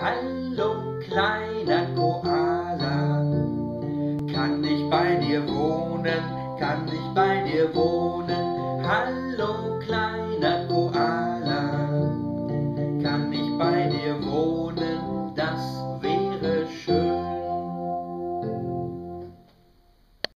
Hallo kleiner Koala, kann ich bei dir wohnen, kann ich bei dir wohnen, hallo kleiner Koala.